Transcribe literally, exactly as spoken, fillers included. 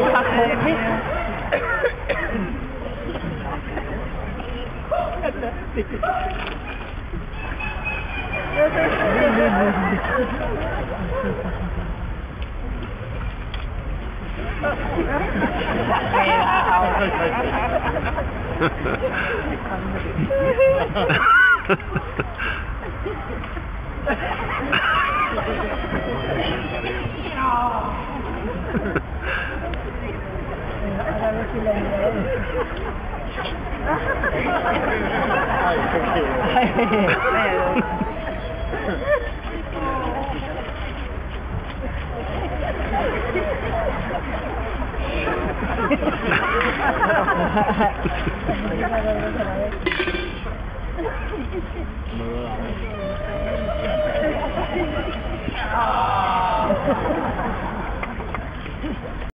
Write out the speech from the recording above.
einfach hoch